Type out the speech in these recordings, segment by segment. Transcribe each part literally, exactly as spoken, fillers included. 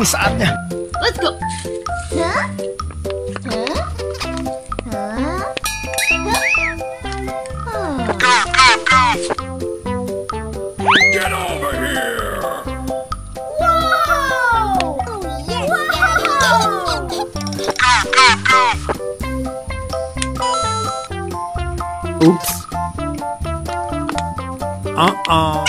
Ini saatnya. Let's go. Huh? Huh? Huh? Huh? Get over here. Wow! Oh, yes. Wow! Oops. Uh-oh.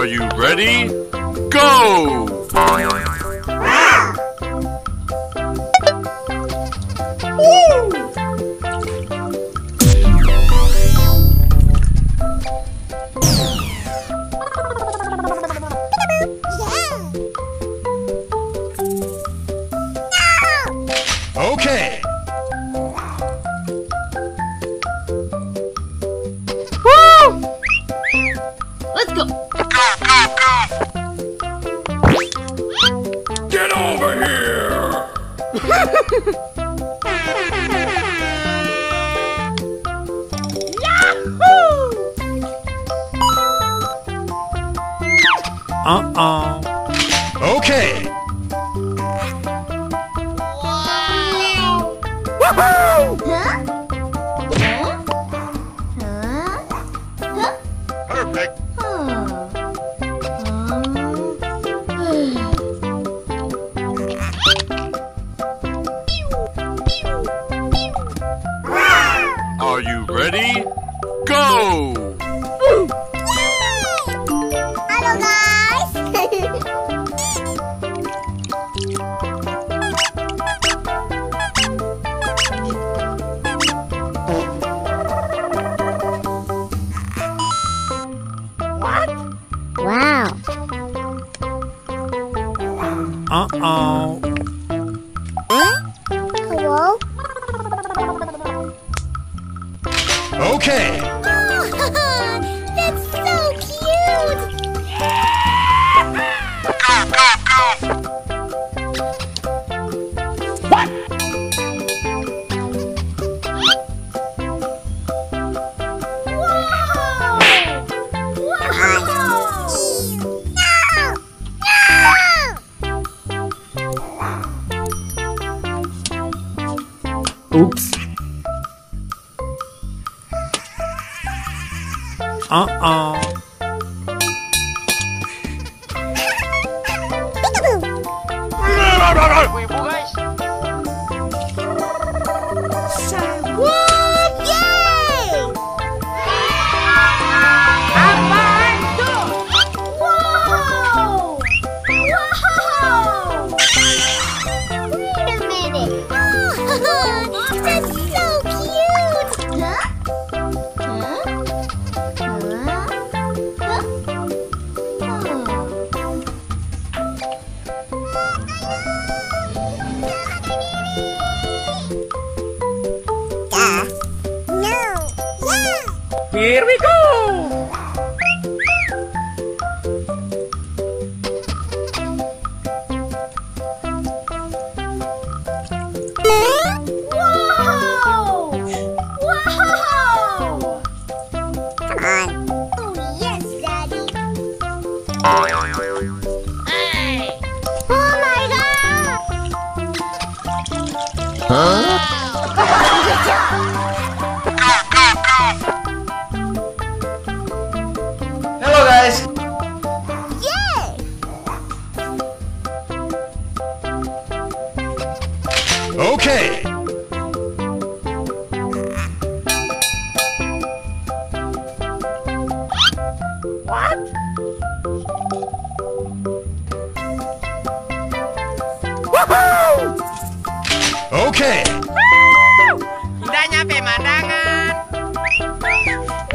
Are you ready? Go! Wow. Woo. Oops. Uh-oh. Here we go! Okay. What? Woohoo! Okay. Kita nyampe mandangan.